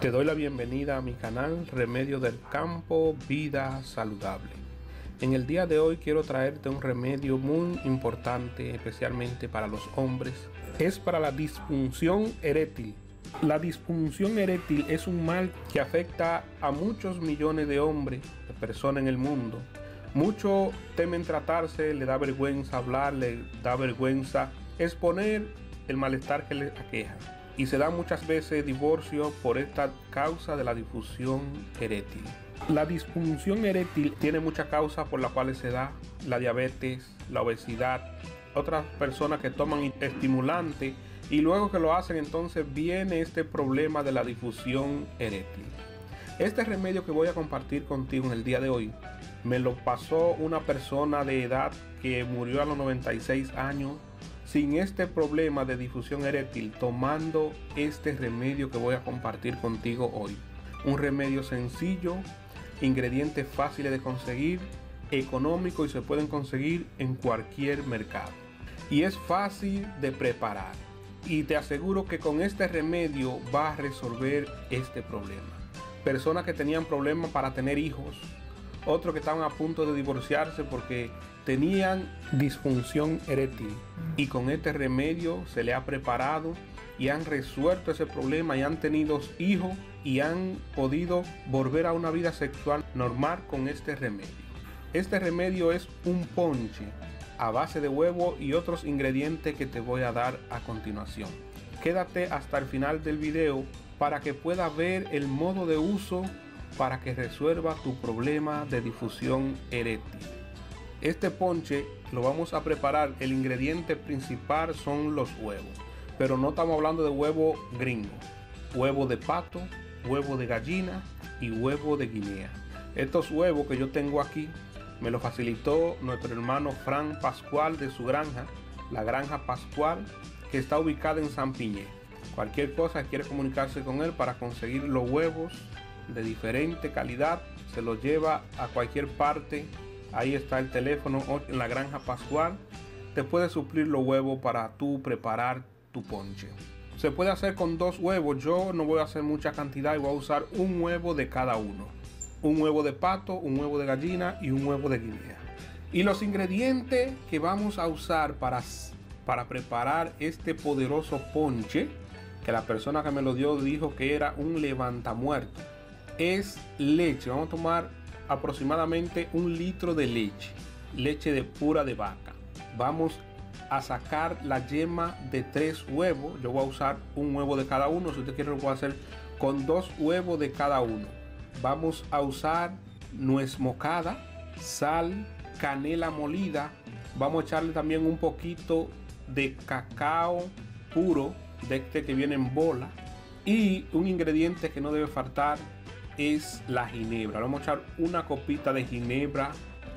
Te doy la bienvenida a mi canal Remedio del Campo, Vida Saludable. En el día de hoy quiero traerte un remedio muy importante, especialmente para los hombres. Es para la disfunción eréctil. La disfunción eréctil es un mal que afecta a muchos millones de hombres, de personas en el mundo. Muchos temen tratarse, le da vergüenza hablar, le da vergüenza exponer el malestar que les aqueja. Y se da muchas veces divorcio por esta causa de la disfunción eréctil. La disfunción eréctil tiene muchas causas por las cuales se da: la diabetes, la obesidad, otras personas que toman estimulante y luego que lo hacen, entonces viene este problema de la disfunción eréctil. Este remedio que voy a compartir contigo en el día de hoy me lo pasó una persona de edad que murió a los 96 años. Sin este problema de disfunción eréctil, tomando este remedio que voy a compartir contigo hoy. Un remedio sencillo, ingredientes fáciles de conseguir, económico y se pueden conseguir en cualquier mercado. Y es fácil de preparar. Y te aseguro que con este remedio vas a resolver este problema. Personas que tenían problemas para tener hijos, otros que estaban a punto de divorciarse porque tenían disfunción eréctil, y con este remedio se le ha preparado y han resuelto ese problema y han tenido hijos y han podido volver a una vida sexual normal con este remedio. Este remedio es un ponche a base de huevo y otros ingredientes que te voy a dar a continuación. Quédate hasta el final del video para que puedas ver el modo de uso para que resuelva tu problema de disfunción eréctil. Este ponche lo vamos a preparar. El ingrediente principal son los huevos, pero no estamos hablando de huevo gringo, huevo de pato, huevo de gallina y huevo de Guinea. Estos huevos que yo tengo aquí me los facilitó nuestro hermano Frank Pascual de su granja, la granja Pascual, que está ubicada en San Piñé. Cualquier cosa, quiere comunicarse con él para conseguir los huevos de diferente calidad, se los lleva a cualquier parte. Ahí está el teléfono en la granja Pascual. Te puede suplir los huevos para tú preparar tu ponche. Se puede hacer con dos huevos. Yo no voy a hacer mucha cantidad y voy a usar un huevo de cada uno. Un huevo de pato, un huevo de gallina y un huevo de Guinea. Y los ingredientes que vamos a usar para preparar este poderoso ponche, que la persona que me lo dio dijo que era un levantamuerto, es leche. Vamos a tomar aproximadamente 1 litro de leche, de pura de vaca. Vamos a sacar la yema de 3 huevos. Yo voy a usar un huevo de cada uno. Si usted quiere, lo puede hacer con 2 huevos de cada uno. Vamos a usar nuez moscada, sal, canela molida. Vamos a echarle también un poquito de cacao puro, de este que viene en bola. Y un ingrediente que no debe faltar es la ginebra. Vamos a echar una copita de ginebra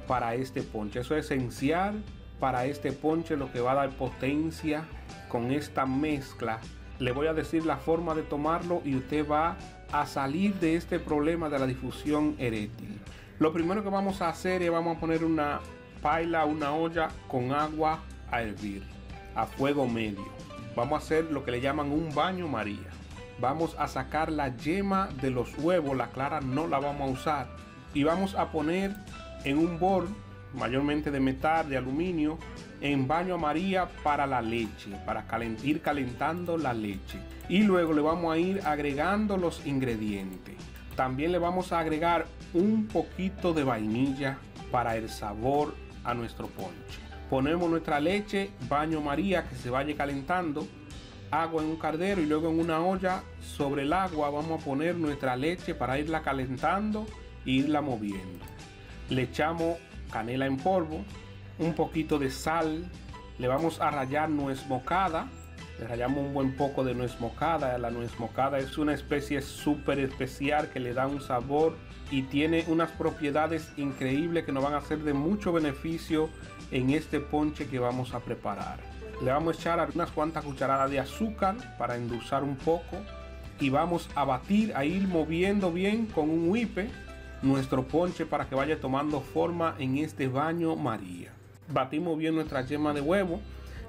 para este ponche. Eso es esencial para este ponche, lo que va a dar potencia con esta mezcla. Le voy a decir la forma de tomarlo y usted va a salir de este problema de la disfunción eréctil. Lo primero que vamos a hacer es vamos a poner una paila, una olla con agua a hervir a fuego medio. Vamos a hacer lo que le llaman un baño María. Vamos a sacar la yema de los huevos, la clara no la vamos a usar, y vamos a poner en un bol, mayormente de metal, de aluminio, en baño a María para la leche, para ir calentando la leche. Y luego le vamos a ir agregando los ingredientes. También le vamos a agregar un poquito de vainilla para el sabor a nuestro ponche. Ponemos nuestra leche, baño María, que se vaya calentando. Agua en un caldero y luego en una olla. Sobre el agua vamos a poner nuestra leche para irla calentando e irla moviendo. Le echamos canela en polvo, un poquito de sal. Le vamos a rallar nuez moscada. Le rallamos un buen poco de nuez moscada. La nuez moscada es una especie súper especial que le da un sabor y tiene unas propiedades increíbles que nos van a hacer de mucho beneficio en este ponche que vamos a preparar. Le vamos a echar unas cuantas cucharadas de azúcar para endulzar un poco y vamos a batir, a ir moviendo bien con un whippe nuestro ponche para que vaya tomando forma en este baño María. Batimos bien nuestra yema de huevo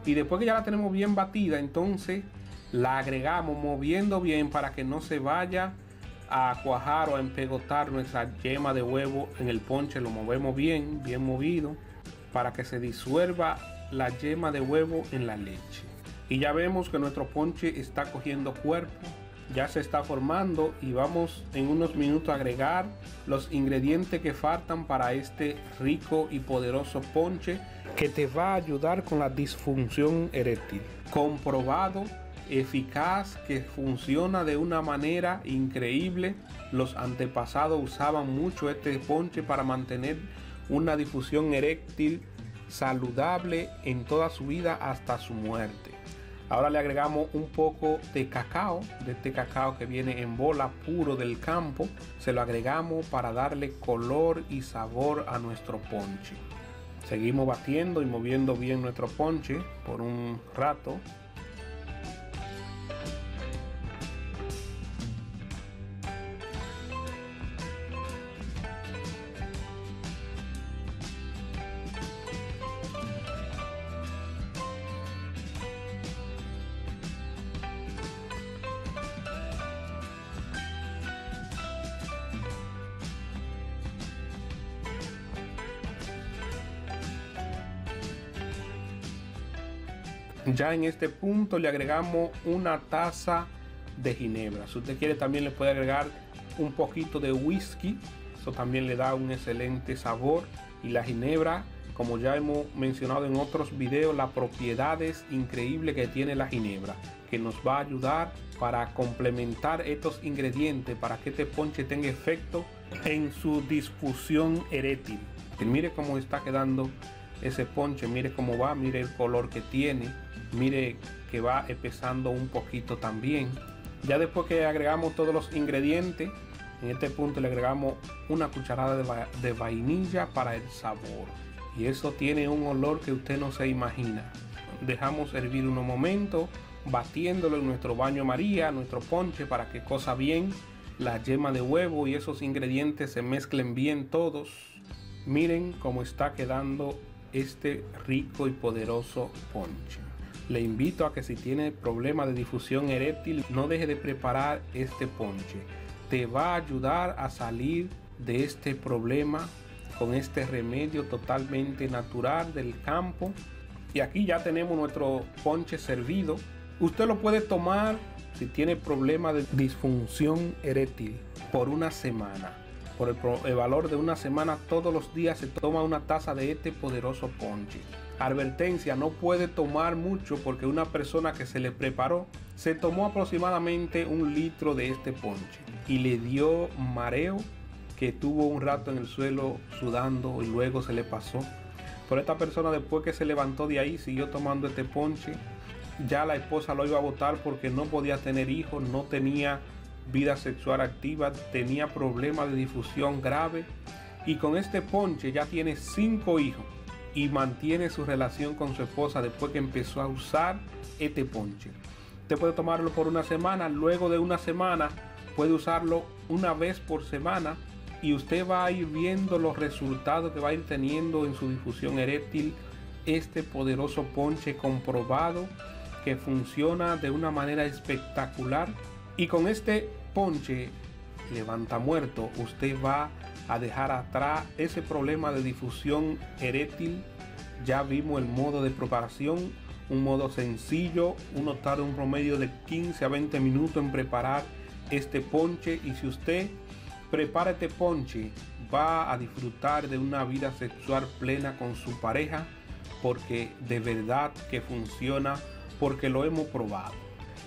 y después que ya la tenemos bien batida, entonces la agregamos moviendo bien para que no se vaya a cuajar o a empegotar nuestra yema de huevo en el ponche. Lo movemos bien, bien movido, para que se disuelva la yema de huevo en la leche. Y ya vemos que nuestro ponche está cogiendo cuerpo, ya se está formando, y vamos en unos minutos a agregar los ingredientes que faltan para este rico y poderoso ponche que te va a ayudar con la disfunción eréctil. Comprobado, eficaz, que funciona de una manera increíble. Los antepasados usaban mucho este ponche para mantener una disfunción eréctil saludable en toda su vida hasta su muerte. Ahora le agregamos un poco de cacao, de este cacao que viene en bola puro del campo. Se lo agregamos para darle color y sabor a nuestro ponche. Seguimos batiendo y moviendo bien nuestro ponche por un rato. Ya en este punto le agregamos una taza de ginebra. Si usted quiere, también le puede agregar un poquito de whisky. Eso también le da un excelente sabor. Y la ginebra, como ya hemos mencionado en otros videos, las propiedades increíbles que tiene la ginebra, que nos va a ayudar para complementar estos ingredientes, para que este ponche tenga efecto en su disfunción eréctil. Y mire cómo está quedando ese ponche, mire cómo va, mire el color que tiene. Mire que va espesando un poquito también. Ya después que agregamos todos los ingredientes, en este punto le agregamos una cucharada de vainilla para el sabor. Y eso tiene un olor que usted no se imagina. Dejamos hervir unos momentos, batiéndolo en nuestro baño María, nuestro ponche, para que cosa bien la yema de huevo y esos ingredientes se mezclen bien todos. Miren cómo está quedando este rico y poderoso ponche. Le invito a que si tiene problemas de disfunción eréctil, no deje de preparar este ponche. Te va a ayudar a salir de este problema con este remedio totalmente natural del campo. Y aquí ya tenemos nuestro ponche servido. Usted lo puede tomar si tiene problemas de disfunción eréctil por una semana. Por el valor de una semana, todos los días se toma una taza de este poderoso ponche. Advertencia, no puede tomar mucho porque una persona que se le preparó se tomó aproximadamente 1 litro de este ponche y le dio mareo, que tuvo un rato en el suelo sudando y luego se le pasó. Pero esta persona, después que se levantó de ahí, siguió tomando este ponche. Ya la esposa lo iba a botar porque no podía tener hijos, no tenía vida sexual activa, tenía problemas de disfunción grave, y con este ponche ya tiene 5 hijos. Y mantiene su relación con su esposa después que empezó a usar este ponche. Usted puede tomarlo por una semana, luego de una semana puede usarlo una vez por semana y usted va a ir viendo los resultados que va a ir teniendo en su disfunción eréctil. Este poderoso ponche comprobado que funciona de una manera espectacular, y con este ponche levanta muerto usted va a dejar atrás ese problema de disfunción eréctil. Ya vimos el modo de preparación, un modo sencillo. Uno tarda un promedio de 15 a 20 minutos en preparar este ponche, y si usted prepara este ponche va a disfrutar de una vida sexual plena con su pareja, porque de verdad que funciona, porque lo hemos probado.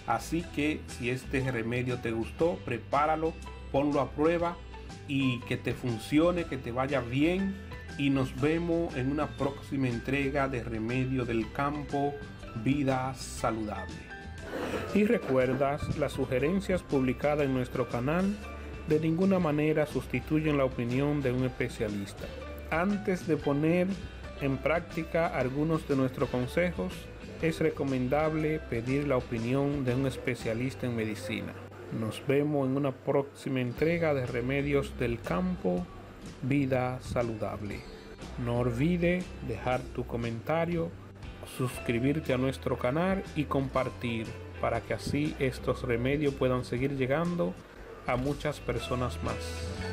Así que si este remedio te gustó, prepáralo, ponlo a prueba y que te funcione, que te vaya bien, y nos vemos en una próxima entrega de Remedio del Campo, Vida Saludable. Y recuerdas, las sugerencias publicadas en nuestro canal de ninguna manera sustituyen la opinión de un especialista. Antes de poner en práctica algunos de nuestros consejos, es recomendable pedir la opinión de un especialista en medicina. Nos vemos en una próxima entrega de Remedios del Campo, Vida Saludable. No olvides dejar tu comentario, suscribirte a nuestro canal y compartir, para que así estos remedios puedan seguir llegando a muchas personas más.